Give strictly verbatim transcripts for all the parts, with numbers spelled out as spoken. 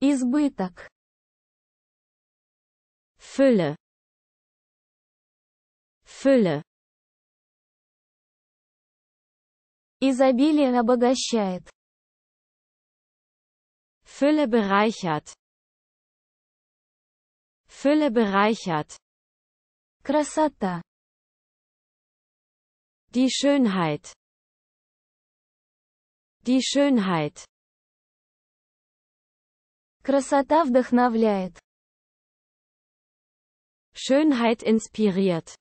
избыток, Fülle, Fülle. Изобилие обогащает. Fülle bereichert. Fülle bereichert. Красота. Die Schönheit. Die Schönheit. Красота вдохновляет. Schönheit inspiriert.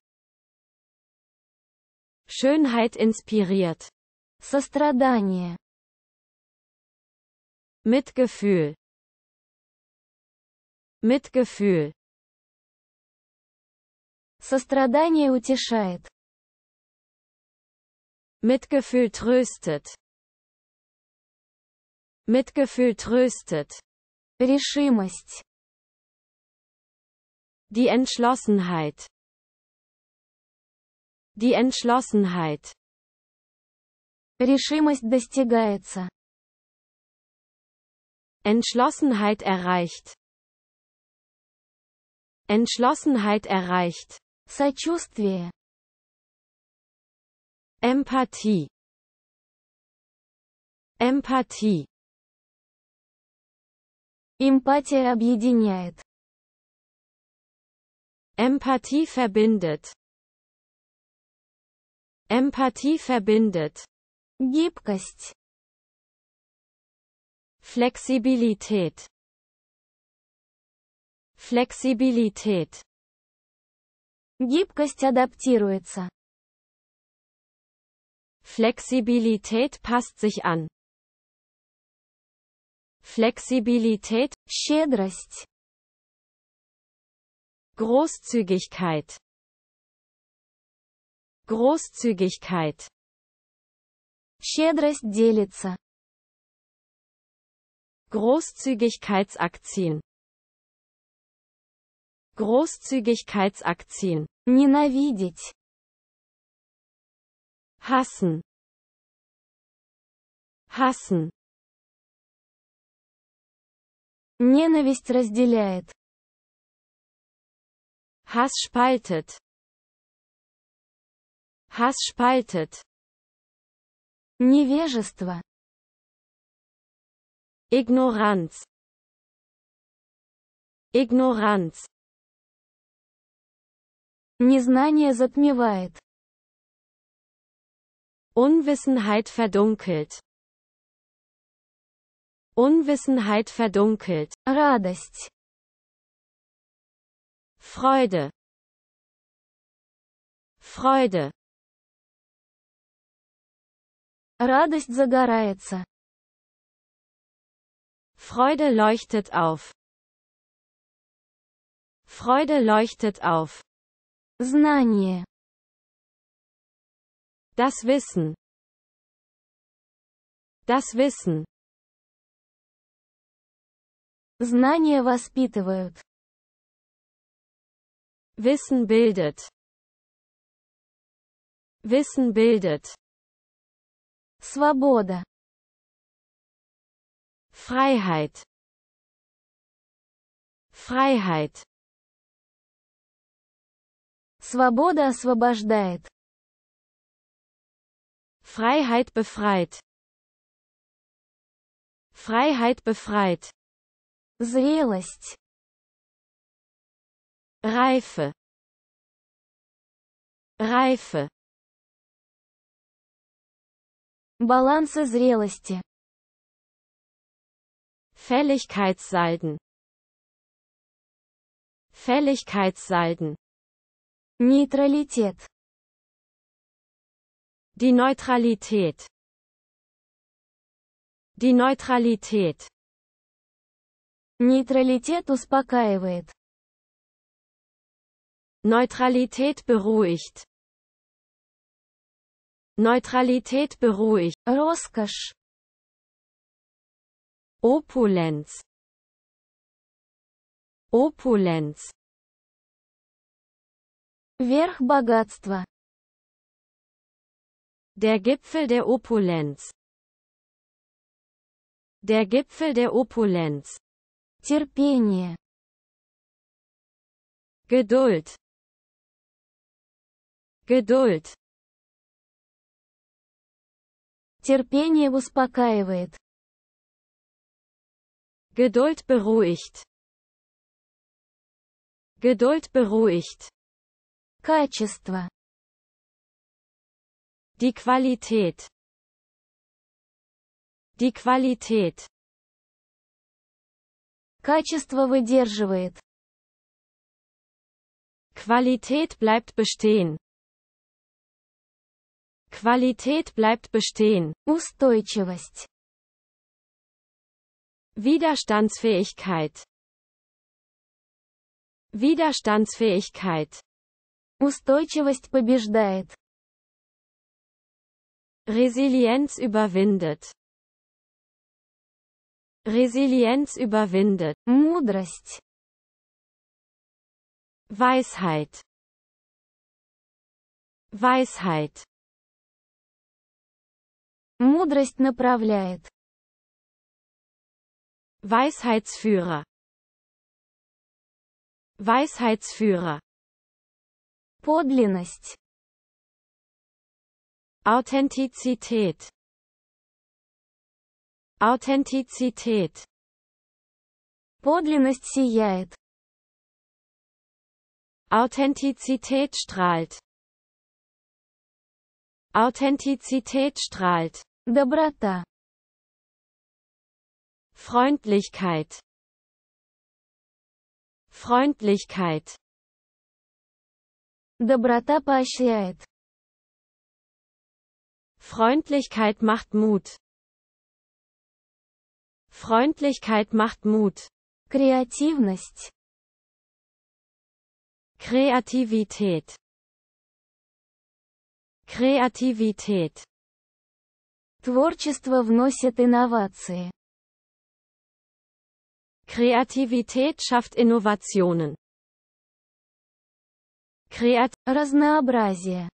Schönheit inspiriert. Сострадание. Mitgefühl. Mitgefühl. Сострадание утешает. Mitgefühl tröstet. Mitgefühl tröstet. Решимость. Die Entschlossenheit. Die Entschlossenheit. Решимость достигается. Entschlossenheit erreicht. Entschlossenheit erreicht. Сочувствие. Empathie. Empathie. Эмпатия объединяет. Empathie verbindet. Empathie verbindet. Гибкость. Flexibilität. Flexibilität. Гибкость адаптируется. Flexibilität passt sich an. Flexibilität. Щедрость. Großzügigkeit. Großzügigkeit. Щедрость делится. Großzügigkeitsaktien. Großzügigkeitsaktien. Ненавидеть. Hassen. Hassen. Ненависть разделяет. Hass spaltet. Hass spaltet. Невежество. Ignoranz. Ignoranz. Незнание затмевает. Unwissenheit verdunkelt. Unwissenheit verdunkelt. Радость. Freude. Freude. Радость загорается. Freude leuchtet auf. Freude leuchtet auf. Знание. Das Wissen. Das Wissen. Знания воспитывают. Wissen bildet. Wissen bildet. Свобода. Freiheit. Freiheit. Свобода освобождает. Freiheit befreit. Freiheit befreit. Зрелость. Reife. Reife. Балансы зрелости. Fälligkeitssalden. Fälligkeitssalden. Neutralität. Die Neutralität. Die Neutralität. Нейтралитет успокаивает. Neutralität beruhigt. Neutralität beruhigt. Роскошь. Opulenz. Opulenz. Верх богатства. Der Gipfel der Opulenz. Der Gipfel der Opulenz. Терпение. Geduld. Geduld. Терпение успокаивает. Geduld beruhigt. Geduld beruhigt. Качество. Die Qualität. Die Qualität. Качество выдерживает. Qualität bleibt bestehen. Qualität bleibt bestehen. Устойчивость. Widerstandsfähigkeit. Widerstandsfähigkeit. Устойчивость побеждает. Resilienz überwindet. Resilienz überwindet. Мудрость. Weisheit. Weisheit. Мудрость направляет. Weisheitsführer. Weisheitsführer. Подлинность. Authentizität. Authentizität. Подлинность сияет. Authentizität strahlt. Authentizität strahlt. Доброта. Freundlichkeit. Freundlichkeit. Доброта поощряет. Freundlichkeit macht Mut. Freundlichkeit macht Mut. Kreativität. Kreativität. Kreativität. Творчество вносит инновации. Kreativität schafft Innovationen. Kreat- Разнообразие.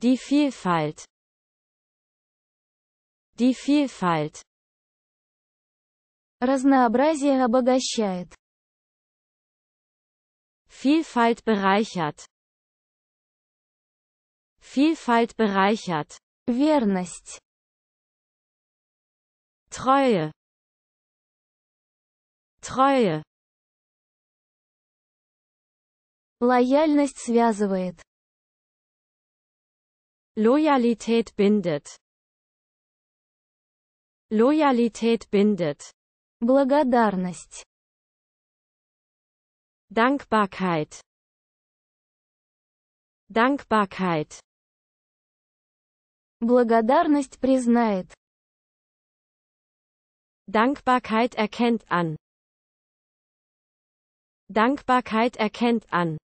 Die Vielfalt. Die Vielfalt. Разнообразие обогащает. Vielfalt bereichert. Vielfalt bereichert. Верность. Treue. Treue. Лояльность связывает. Loyalität bindet. Loyalität bindet. Благодарность. Dankbarkeit. Dankbarkeit. Благодарность признает. Dankbarkeit erkennt an. Dankbarkeit erkennt an.